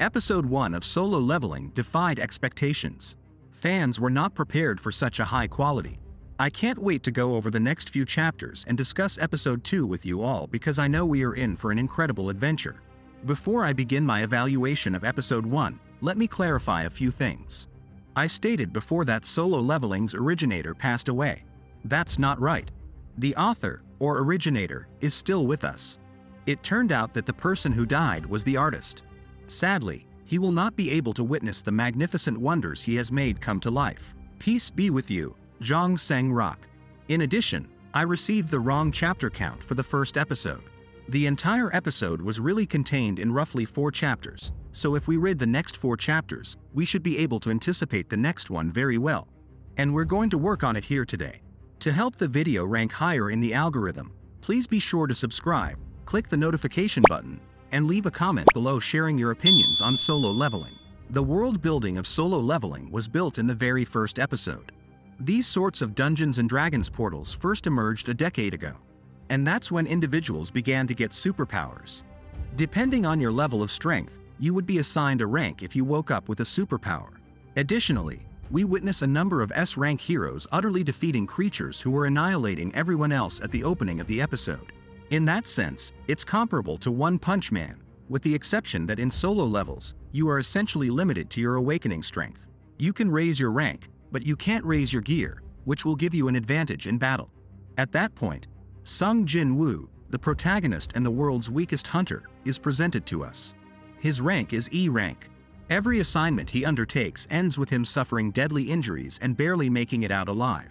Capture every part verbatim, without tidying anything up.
Episode one of Solo Leveling defied expectations. Fans were not prepared for such a high quality. I can't wait to go over the next few chapters and discuss Episode two with you all, because I know we are in for an incredible adventure. Before I begin my evaluation of Episode one, let me clarify a few things. I stated before that Solo Leveling's originator passed away. That's not right. The author, or originator, is still with us. It turned out that the person who died was the artist. Sadly, he will not be able to witness the magnificent wonders he has made come to life. Peace be with you, Jang Sang Rock. In addition, I received the wrong chapter count for the first episode. The entire episode was really contained in roughly four chapters, so if we read the next four chapters, we should be able to anticipate the next one very well. And we're going to work on it here today. To help the video rank higher in the algorithm, please be sure to subscribe, click the notification button, and leave a comment below sharing your opinions on Solo Leveling. The world building of Solo Leveling was built in the very first episode. These sorts of Dungeons and Dragons portals first emerged a decade ago, and that's when individuals began to get superpowers. Depending on your level of strength, you would be assigned a rank if you woke up with a superpower. Additionally, we witness a number of S rank heroes utterly defeating creatures who were annihilating everyone else at the opening of the episode. In that sense, it's comparable to One Punch Man, with the exception that in solo levels, you are essentially limited to your awakening strength. You can raise your rank, but you can't raise your gear, which will give you an advantage in battle. At that point, Sung Jin Woo, the protagonist and the world's weakest hunter, is presented to us. His rank is E rank. Every assignment he undertakes ends with him suffering deadly injuries and barely making it out alive.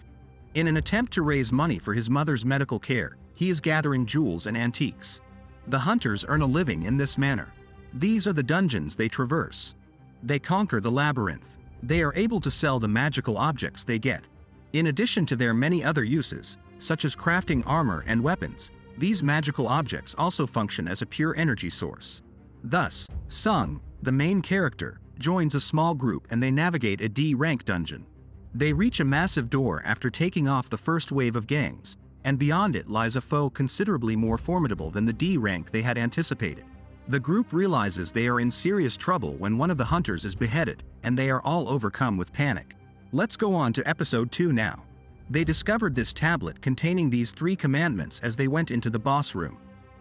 In an attempt to raise money for his mother's medical care, he is gathering jewels and antiques. The hunters earn a living in this manner. These are the dungeons they traverse. They conquer the labyrinth. They are able to sell the magical objects they get. In addition to their many other uses, such as crafting armor and weapons, these magical objects also function as a pure energy source. Thus, Sung, the main character, joins a small group and they navigate a D rank dungeon. They reach a massive door after taking off the first wave of gangs, and beyond it lies a foe considerably more formidable than the D rank they had anticipated. The group realizes they are in serious trouble when one of the hunters is beheaded, and they are all overcome with panic. Let's go on to episode two now. They discovered this tablet containing these three commandments as they went into the boss room.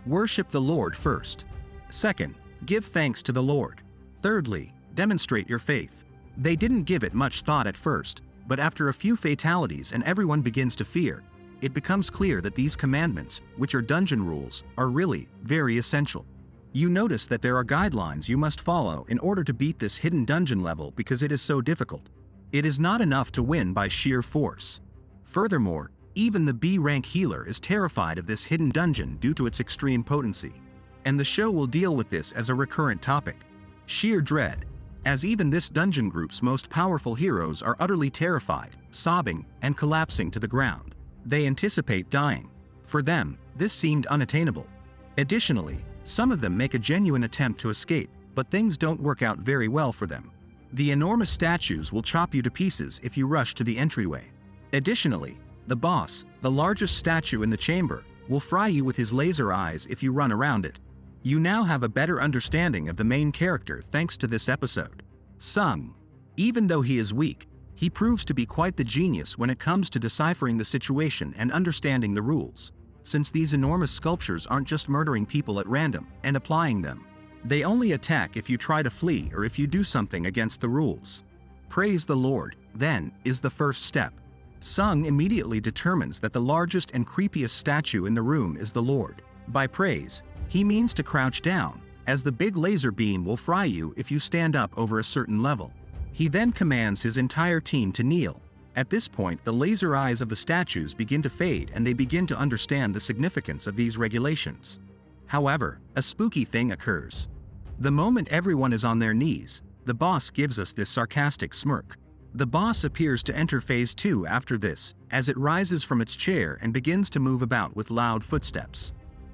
Worship the Lord first. Second, give thanks to the Lord. Thirdly, demonstrate your faith. They didn't give it much thought at first, but after a few fatalities and everyone begins to fear, it becomes clear that these commandments, which are dungeon rules, are really very essential. You notice that there are guidelines you must follow in order to beat this hidden dungeon level because it is so difficult. It is not enough to win by sheer force. Furthermore, even the B rank healer is terrified of this hidden dungeon due to its extreme potency. And the show will deal with this as a recurrent topic. Sheer dread, as even this dungeon group's most powerful heroes are utterly terrified, sobbing, and collapsing to the ground. They anticipate dying. For them, this seemed unattainable. Additionally, some of them make a genuine attempt to escape, but things don't work out very well for them. The enormous statues will chop you to pieces if you rush to the entryway. Additionally, the boss, the largest statue in the chamber, will fry you with his laser eyes if you run around it. You now have a better understanding of the main character thanks to this episode. Sung, even though he is weak, he proves to be quite the genius when it comes to deciphering the situation and understanding the rules, since these enormous sculptures aren't just murdering people at random and applying them. They only attack if you try to flee or if you do something against the rules. Praise the Lord, then, is the first step. Sung immediately determines that the largest and creepiest statue in the room is the Lord. By praise, he means to crouch down, as the big laser beam will fry you if you stand up over a certain level. He then commands his entire team to kneel. At this point, the laser eyes of the statues begin to fade and they begin to understand the significance of these regulations. However, a spooky thing occurs. The moment everyone is on their knees, the boss gives us this sarcastic smirk. The boss appears to enter phase two after this, as it rises from its chair and begins to move about with loud footsteps.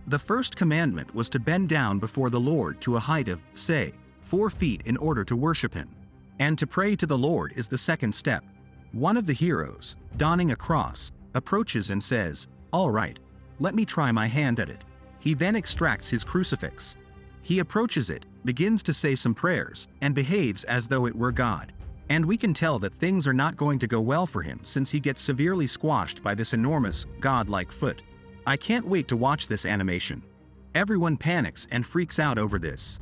The first commandment was to bend down before the Lord to a height of, say, four feet in order to worship him. And to pray to the Lord is the second step. One of the heroes, donning a cross, approaches and says, "All right, let me try my hand at it." He then extracts his crucifix. He approaches it, begins to say some prayers, and behaves as though it were God. And we can tell that things are not going to go well for him since he gets severely squashed by this enormous, god-like foot. I can't wait to watch this animation. Everyone panics and freaks out over this.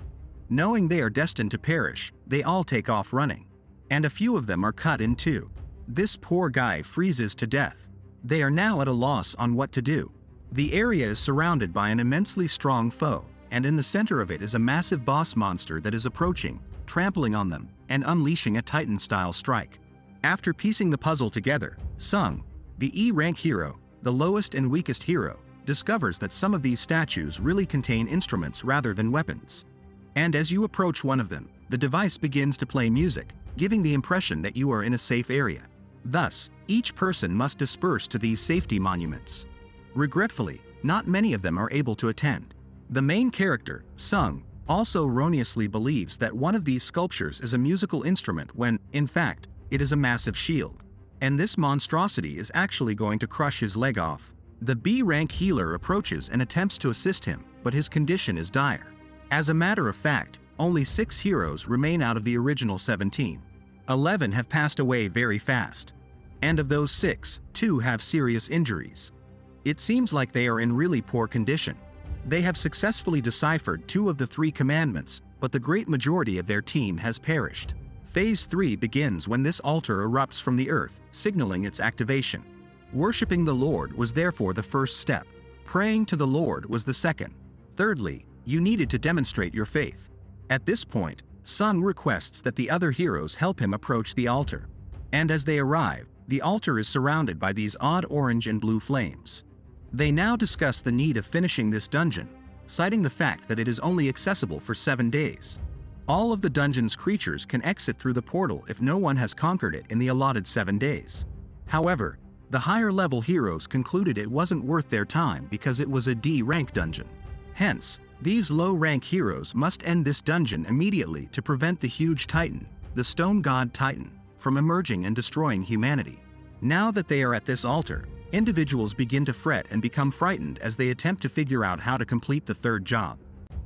Knowing they are destined to perish, they all take off running. And a few of them are cut in two. This poor guy freezes to death. They are now at a loss on what to do. The area is surrounded by an immensely strong foe, and in the center of it is a massive boss monster that is approaching, trampling on them, and unleashing a Titan-style strike. After piecing the puzzle together, Sung, the E rank hero, the lowest and weakest hero, discovers that some of these statues really contain instruments rather than weapons. And as you approach one of them, the device begins to play music, giving the impression that you are in a safe area. Thus, each person must disperse to these safety monuments. Regretfully, not many of them are able to attend. The main character, Sung, also erroneously believes that one of these sculptures is a musical instrument when, in fact, it is a massive shield. And this monstrosity is actually going to crush his leg off. The B rank healer approaches and attempts to assist him, but his condition is dire. As a matter of fact, only six heroes remain out of the original seventeen. Eleven have passed away very fast. And of those six, two have serious injuries. It seems like they are in really poor condition. They have successfully deciphered two of the three commandments, but the great majority of their team has perished. Phase three begins when this altar erupts from the earth, signaling its activation. Worshipping the Lord was therefore the first step. Praying to the Lord was the second. Thirdly, you needed to demonstrate your faith. At this point, Sung requests that the other heroes help him approach the altar. And as they arrive, the altar is surrounded by these odd orange and blue flames. They now discuss the need of finishing this dungeon, citing the fact that it is only accessible for seven days. All of the dungeon's creatures can exit through the portal if no one has conquered it in the allotted seven days. However, the higher-level heroes concluded it wasn't worth their time because it was a D rank dungeon. Hence, these low-rank heroes must end this dungeon immediately to prevent the huge Titan, the Stone God Titan, from emerging and destroying humanity. Now that they are at this altar, individuals begin to fret and become frightened as they attempt to figure out how to complete the third job.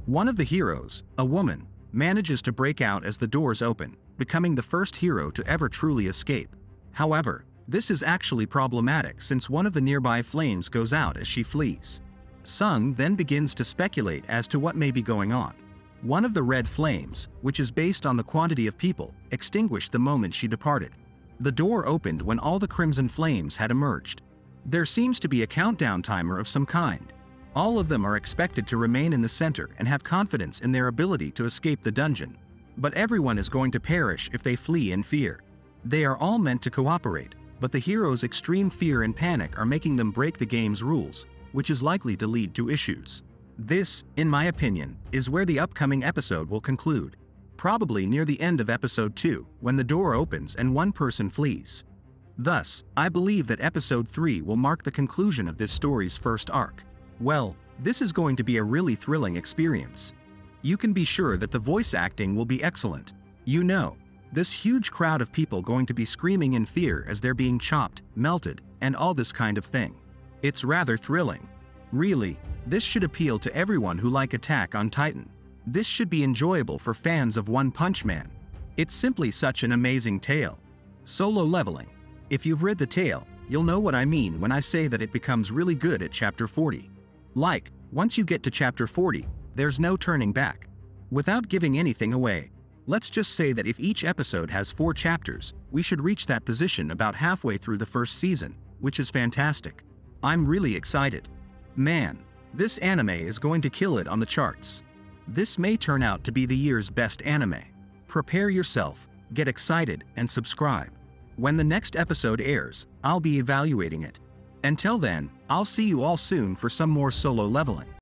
One of the heroes, a woman, manages to break out as the doors open, becoming the first hero to ever truly escape. However, this is actually problematic since one of the nearby flames goes out as she flees. Sung then begins to speculate as to what may be going on. One of the red flames, which is based on the quantity of people, extinguished the moment she departed. The door opened when all the crimson flames had emerged. There seems to be a countdown timer of some kind. All of them are expected to remain in the center and have confidence in their ability to escape the dungeon. But everyone is going to perish if they flee in fear. They are all meant to cooperate, but the heroes' extreme fear and panic are making them break the game's rules, which is likely to lead to issues. This, in my opinion, is where the upcoming episode will conclude. Probably near the end of episode two, when the door opens and one person flees. Thus, I believe that episode three will mark the conclusion of this story's first arc. Well, this is going to be a really thrilling experience. You can be sure that the voice acting will be excellent. You know, this huge crowd of people going to be screaming in fear as they're being chopped, melted, and all this kind of thing. It's rather thrilling. Really, this should appeal to everyone who like Attack on Titan. This should be enjoyable for fans of One Punch Man. It's simply such an amazing tale. Solo Leveling. If you've read the tale, you'll know what I mean when I say that it becomes really good at chapter forty. Like, once you get to chapter forty, there's no turning back. Without giving anything away, let's just say that if each episode has four chapters, we should reach that position about halfway through the first season, which is fantastic. I'm really excited. Man, this anime is going to kill it on the charts. This may turn out to be the year's best anime. Prepare yourself, get excited, and subscribe. When the next episode airs, I'll be evaluating it. Until then, I'll see you all soon for some more Solo Leveling.